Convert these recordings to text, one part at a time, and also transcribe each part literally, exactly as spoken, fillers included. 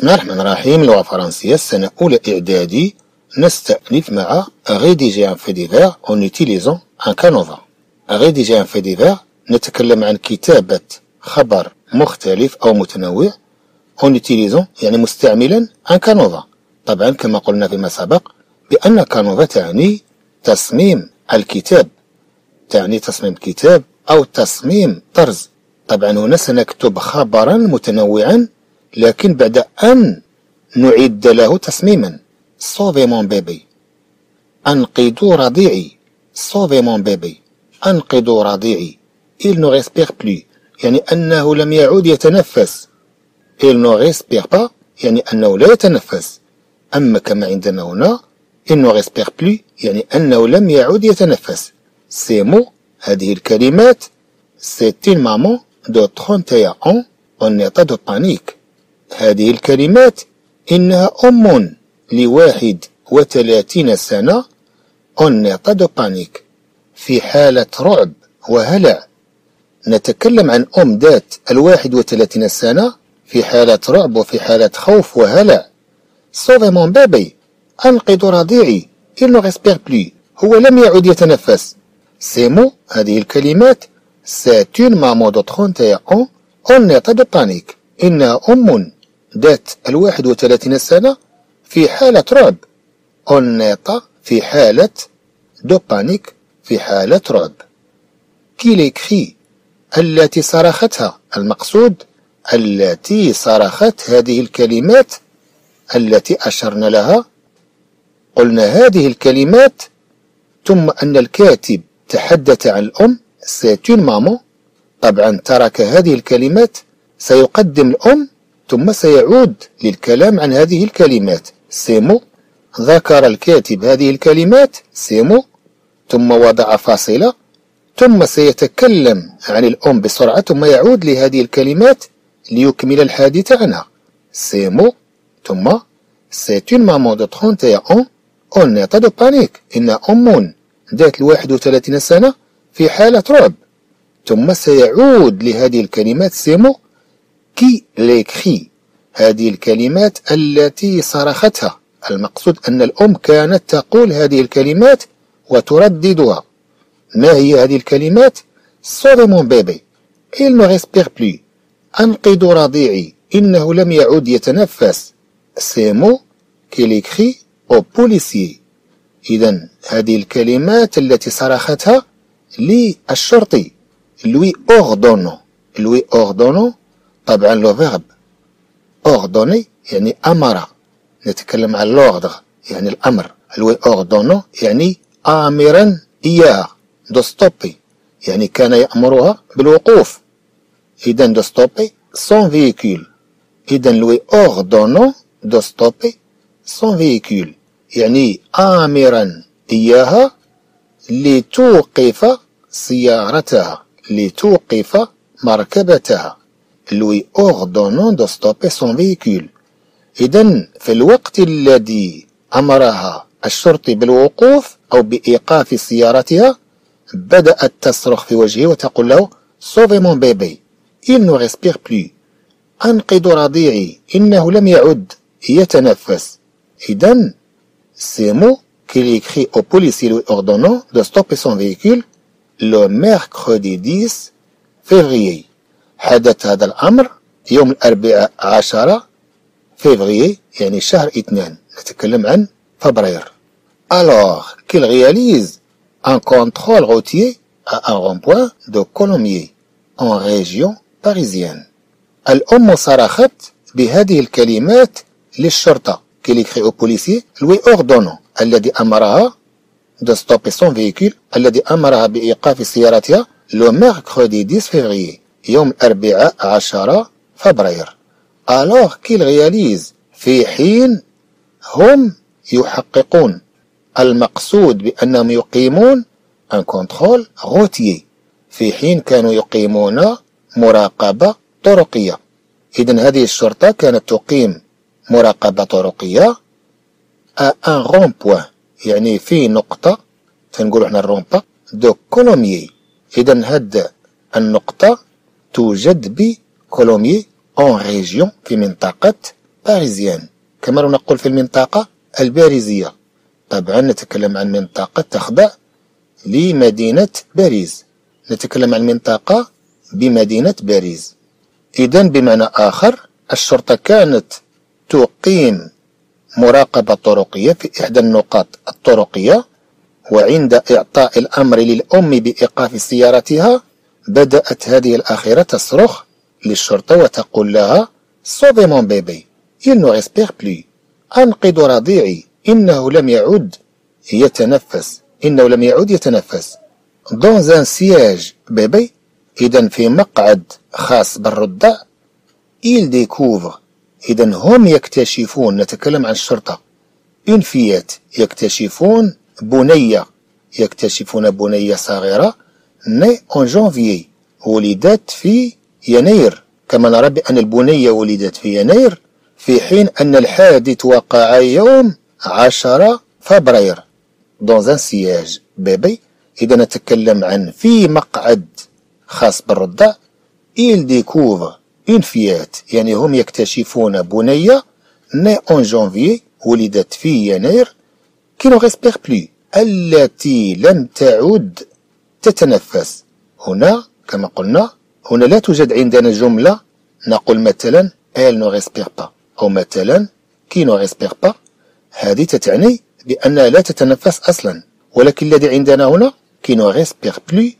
بسم الله الرحمن الرحيم. لغة فرنسية السنة أولى إعدادي. نستأنف مع rédiger un fait divers en utilisant un canevas. rédiger un fait divers نتكلم عن كتابة خبر مختلف أو متنوع en utilisant يعني مستعملا un canevas. طبعا كما قلنا فيما سبق بأن كانوفا تعني تصميم الكتاب، تعني تصميم كتاب أو تصميم طرز. طبعا هنا سنكتب خبرا متنوعا لكن بعد أن نعد له تصميما. سوفي مون بيبي، أنقذوا رضيعي. سوفي مون بيبي، أنقذوا رضيعي. إل نو ريسبيغ بلو يعني أنه لم يعود يتنفس. إل نو ريسبيغ با يعني أنه لا يتنفس. أما كما عندنا هنا إل نو ريسبيغ بلو يعني أنه لم يعود يتنفس. سي مو هذه الكلمات سيت إن مامون دو ثلاثة وثلاثين عام أون إيطا دو بانيك. هذه الكلمات إنها أم لواحد وثلاثين سنة أون إيطا دو بانيك في حالة رعب وهلع. نتكلم عن أم ذات الواحد وثلاثين سنة في حالة رعب وفي حالة خوف وهلع. سوفي مون بيبي، أنقذ رضيعي. إل نو ريسبيغ بلو هو لم يعد يتنفس. سي مو هذه الكلمات سات اون مامون دو ثلاثة وثلاثين أون إيطا دو بانيك إنها أم ذات الواحد وثلاثين سنة في حالة رعب. أون إيطا في حالة دو بانيك في حالة رعب. كيليكخي التي صرختها. المقصود التي صرخت هذه الكلمات التي أشرنا لها. قلنا هذه الكلمات ثم أن الكاتب تحدث عن الأم سيت اون مامون. طبعا ترك هذه الكلمات سيقدم الأم ثم سيعود للكلام عن هذه الكلمات. سيمو ذكر الكاتب هذه الكلمات سيمو ثم وضع فاصلة ثم سيتكلم عن الأم بسرعة ثم يعود لهذه الكلمات ليكمل الحديث عنها. سيمو ثم سيت اون مامون دو ثلاثة وثلاثين أون إيطا دو بانيك إن أم ذات الواحد وثلاثين سنة في حالة رعب. ثم سيعود لهذه الكلمات سيمو كي ليكخي هذه الكلمات التي صرختها. المقصود أن الأم كانت تقول هذه الكلمات وترددها. ما هي هذه الكلمات؟ سوفي مون بيبي، إل نو ريسبيغ بلو. أنقذ رضيعي، إنه لم يعد يتنفس. سيمو كي ليكخي أو بوليسي. إذا هذه الكلمات التي صرختها للشرطي لوي أوردونو. لوي أوردونو طبعا لو فيرب أوردوني يعني أمر. نتكلم عن لوغدغ يعني الأمر. لوي أوردونو يعني آمرا إياها. دو ستوبي يعني كان يأمرها بالوقوف. إذا دو ستوبي سون فيكول. إذا لوي أوردونو دو ستوبي سون فيكول يعني آمرا إياها لتوقف سيارتها، لتوقف مركبتها. لوي أوردونون دو ستوبي سون فيكول. إذن في الوقت الذي أمرها الشرطي بالوقوف أو بإيقاف سيارتها بدأت تصرخ في وجهه وتقول له سوفي مون بيبي، إل نو ريسبيغ بلو. أنقذ رضيعي، إنه لم يعد يتنفس. إذن سي مو qu'il écrit au policier lui ordonnant de stopper son véhicule le mercredi dix février. حدث هذا الأمر يوم الأربعاء عشرة فيفريي يعني شهر اثنين. نتكلم عن فبراير. alors qu'il réalise un contrôle routier à un rond-point de Colombes en région parisienne. الأم صرخت بهذه الكلمات للشرطة. qu'il écrit au policier lui ordonnant الذي أمرها دو ستوبي سون فيكول الذي أمرها بإيقاف سيارتها لو ميركودي ديس فيفريي يوم الأربعاء عشرة فبراير. alors qu'il réalise في حين هم يحققون. المقصود بأنهم يقيمون ان كونترول روتيي. في حين كانوا يقيمون مراقبة طرقية. إذن هذه الشرطة كانت تقيم مراقبة طرقية à un rond-point يعني في نقطة تنقول احنا الرومبا دو كولوميي. إذا هاد النقطة توجد بكولوميي أون ريجيون في منطقة باريزيان، كما نقول في المنطقة الباريزية. طبعا نتكلم عن منطقة تخضع لمدينة باريس، نتكلم عن منطقة بمدينة باريس. إذن بمعنى آخر، الشرطة كانت تقيم مراقبة طرقية في إحدى النقاط الطرقية، وعند إعطاء الأمر للأم بإيقاف سيارتها بدأت هذه الأخيرة تصرخ للشرطة وتقول لها سوفي مون بيبي، إل نو ريسبيغ بلي، أنقذ رضيعي، إنه لم يعد يتنفس، إنه لم يعد يتنفس. دون ان سياج بيبي، إذن في مقعد خاص بالرضع. إل ديكوفر، إذن هم يكتشفون، نتكلم عن الشرطة، اون فيات، يكتشفون بنية، يكتشفون بنية صغيرة ني اون جانفيي، ولدت في يناير، كما نرى بأن البنية ولدت في يناير، في حين أن الحادث وقع يوم عشرة فبراير. دون ان سياج بيبي، إذا نتكلم عن في مقعد خاص بالرضع. إل ديكوفر اون فيات، يعني هم يكتشفون بنية ني اون جانفيي، ولدت في يناير، كي نو ريسبيغ بلو، التي لم تعد تتنفس. هنا كما قلنا، هنا لا توجد عندنا جملة نقول مثلا إل نو ريسبيغ با، أو مثلا كي نو ريسبيغ با، هذه تتعني بأنها لا تتنفس أصلا، ولكن الذي عندنا هنا كي نو ريسبيغ بلو،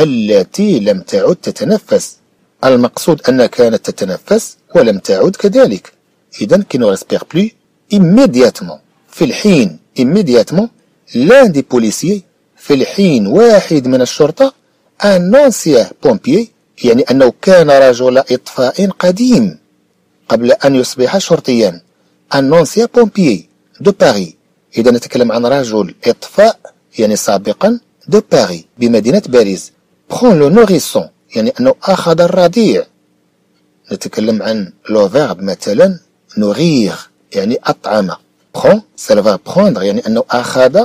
التي لم تعد تتنفس. المقصود أنها كانت تتنفس ولم تعد كذلك. إذن كي نو ريسبيغ بلو immédiatement، في الحين immédiatement l'un des policiers، في الحين واحد من الشرطة un ancien pompier، يعني أنه كان رجل إطفاء قديم قبل أن يصبح شرطيا، un ancien pompier de Paris. إذا نتكلم عن رجل إطفاء يعني سابقا de Paris، بمدينة باريس. prend le nourrisson، يعني أنه أخذ الرضيع. نتكلم عن لو فيرب مثلا nourrir، يعني أطعمه. prend c'est le verbe prendre، يعني أنه أخذ،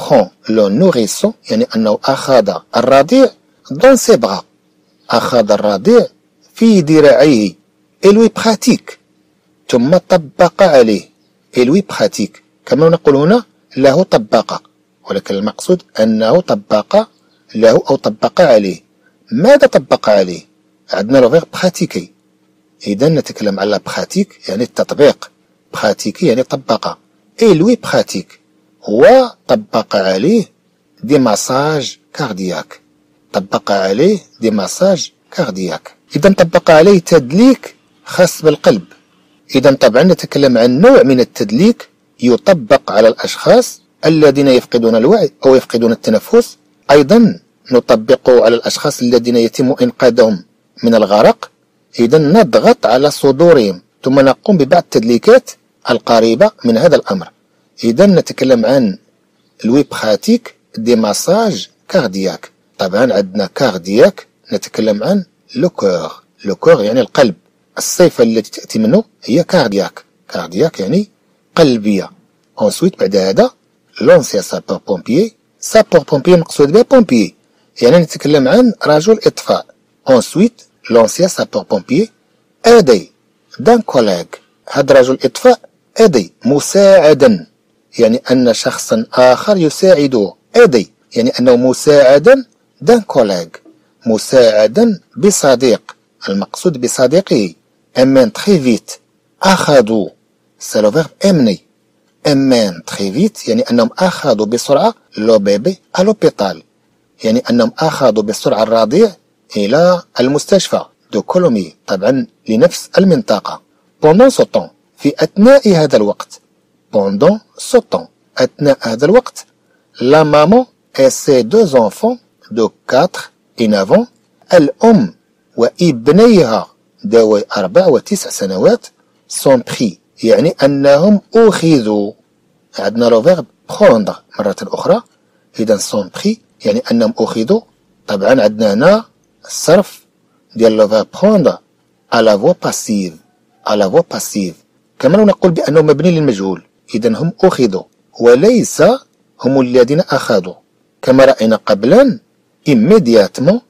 prend le nourrisson، يعني أنه أخذ الرضيع dans ses bras، أخذ الرضيع في ذراعيه. et lui pratique، ثم طبق عليه. et lui pratique، كما نقول هنا له طبق، ولكن المقصود أنه طبق له أو طبق عليه. ماذا طبق عليه؟ عندنا لو فيرب براتيكي، إذا نتكلم على براتيك يعني التطبيق، براتيكي يعني طبق. إي لوي براتيك، هو طبق عليه دي مساج كاردياك، طبق عليه دي مساج كاردياك، إذا طبق عليه تدليك خاص بالقلب. إذا طبعا نتكلم عن نوع من التدليك يطبق على الأشخاص الذين يفقدون الوعي أو يفقدون التنفس، أيضا نطبقه على الأشخاص الذين يتم إنقاذهم من الغرق. إذا نضغط على صدورهم ثم نقوم ببعض التدليكات القريبة من هذا الأمر. إذا نتكلم عن لوي براتيك دي مساج كاردياك. طبعا عندنا كاردياك، نتكلم عن لو كور، لو كور يعني القلب، الصفة التي تأتي منه هي كاردياك، كاردياك يعني قلبية. أونسويت بعد هذا لونسيا سابور بومبيي، سابور بومبيي مقصود به بومبيي، يعني نتكلم عن رجل إطفاء. أونسويت لونسيا سابور بومبيي أدي دان كولاغ، هذا رجل إطفاء أدي مساعدا، يعني أن شخصا آخر يساعده. أدي يعني أنه مساعدا دان كولاغ، مساعدا بصديق، المقصود بصديقه. أمان تخي فيت، أخذوا سي لو فيرب أمني، أمان تخي فيت يعني أنهم أخذوا بسرعة لو بيبي ألوبيتال، يعني أنهم أخذوا بسرعة الرضيع إلى المستشفى دو كولومي، طبعا لنفس المنطقة. بوندون سو طون، في أثناء هذا الوقت، بوندون سو طون أثناء هذا الوقت، لا مامون إي سي دو زونفون دو كاتر إي ناف أون، الأم وابنيها ذوي أربع وتسع سنوات، سون بخي يعني أنهم أخذوا. عندنا لو فيرب بخوندغ مرة أخرى، إذا سون بخي يعني أنهم أخذوا. طبعا عندنا هنا الصرف ديال لو فيرب بخوندغ على فوا باسيف، على فوا باسيف، كما نقول بأنه مبني للمجهول، إذا هم أخذوا وليس هم الذين أخذوا. كما رأينا قبلا immédiatement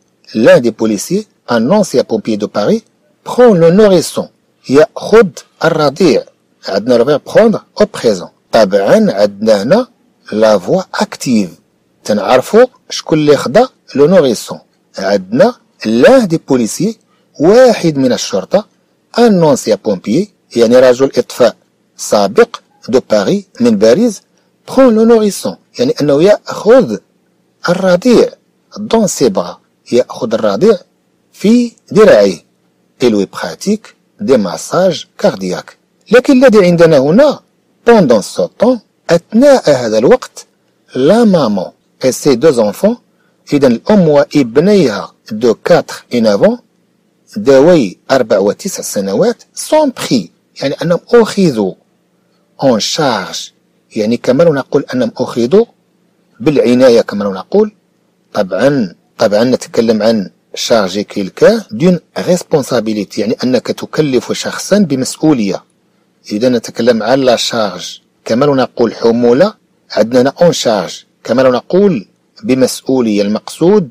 l'un des policiers un ancien pompier de Paris prend le nourrisson، يأخذ الرضيع، عندنا ربيع prendre au présent. طبعا عندنا هنا لا فوا اكتيف، تنعرفوا شكون اللي خدا لو نوريسون. عندنا لان دي بوليسي، واحد من الشرطة، ان نونسيا بومبيي يعني رجل اطفاء سابق دو باريس من باريس، برون لو نوريسون يعني انه ياخذ الرضيع دون سي برا، ياخذ الرضيع في ذراعيه. إلوي براتيك دي ماساج كاردياك. لكن الذي عندنا هنا pendant ce temps أثناء هذا الوقت لا مامون et ses deux enfants، إذا الأم وابنيها دو كاتر انافون ذوي أربع وتسع سنوات sont pris يعني أنهم أخذوا en charge، يعني كما نقول أنهم أخذوا بالعناية كما نقول. طبعا طبعا نتكلم عن شارجي كيلكان دون ريسبونسابيليتي يعني أنك تكلف شخصا بمسؤولية. إذا نتكلم عن لا شارج كما نقول حمولة، عندنا أون شارج كما نقول بمسؤولية. المقصود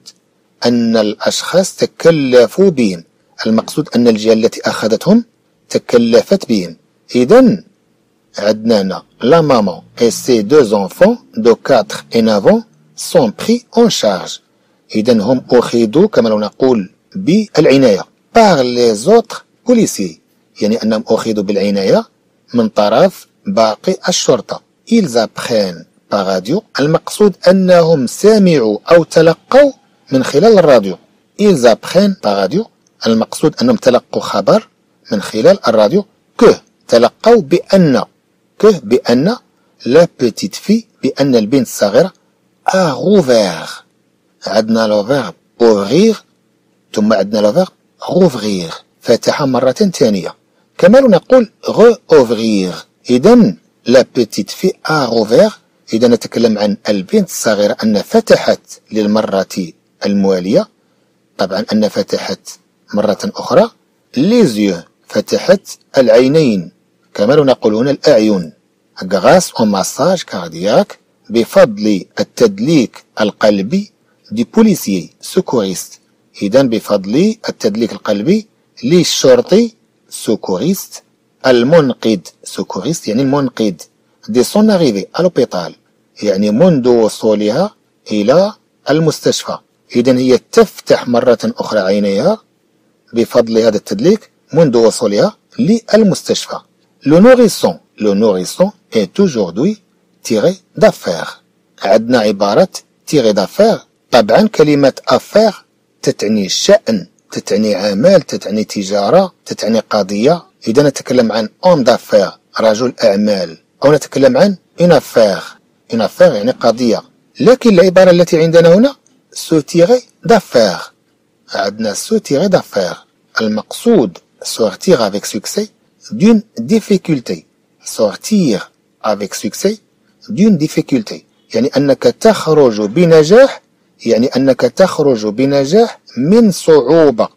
أن الأشخاص تكلفوا بهم، المقصود أن الجهة التي أخذتهم تكلفت بهم. إذا عندنا هنا لا مامون إي سي دو زونفون دو كاتر إنافون سون بخي أون شارج، إذا هم أخذوا كما نقول بالعناية باغ لي زوطخ بوليسي يعني أنهم أخذوا بالعناية من طرف باقي الشرطة. إلزا بخين باراديو، المقصود أنهم سمعوا أو تلقوا من خلال الراديو. إلزا بخين باراديو، المقصود أنهم تلقوا خبر من خلال الراديو. كه تلقوا بأن كه بأن لا بيتيت في بأن البنت الصغيرة أغوفيغ. عندنا لو فيرب أوفغيغ ثم عندنا لو فيرب غوفغيغ، فتحها مرة ثانية كما نقول غو أوفغيغ. إذا لا بيتيت في أغوفيغ، إذا نتكلم عن البنت الصغيرة أن فتحت للمرة الموالية. طبعا أن فتحت مرة أخرى ليزيو، فتحت العينين كما نقول هنا الأعين. غراس أو ماساج كاردياك بفضل التدليك القلبي دي بوليسي سوكوريست، إذا بفضل التدليك القلبي للشرطي سوكوريست المنقذ. سوكوريست يعني المنقذ. دي سون أريفي ألوبيتال يعني منذ وصولها إلى المستشفى. إذا هي تفتح مرة أخرى عينيها بفضل هذا التدليك منذ وصولها للمستشفى. لو نوريسون لو نوريسون إي توجوردوي تيغي دافير. عندنا عبارة تيغي دافير، طبعا كلمة أفير تتعني شأن، تتعني عمل، تتعني تجارة، تتعني قضية. إذا نتكلم عن أون دافير رجل أعمال، أو نتكلم عن إون أفير إون أفير يعني قضية. لكن العبارة التي عندنا هنا سو تيغي دافير، عندنا سو تيغي دافير، المقصود سورتيغ افيك سوكسي دون ديفيكولتي. سورتيغ افيك سوكسي دون ديفيكولتي يعني أنك تخرج بنجاح، يعني أنك تخرج بنجاح من صعوبة،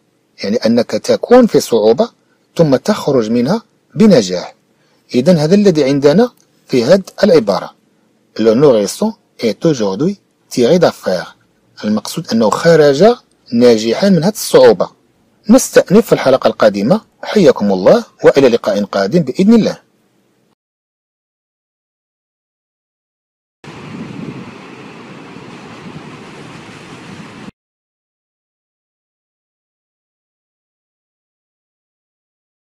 يعني أنك تكون في صعوبة ثم تخرج منها بنجاح. إذا هذا الذي عندنا في هذه العبارة. لو نوريسون إي أوجوردوي تيغي دافير، المقصود أنه خرج ناجحا من هذه الصعوبة. نستأنف في الحلقة القادمة. حياكم الله وإلى لقاء قادم بإذن الله.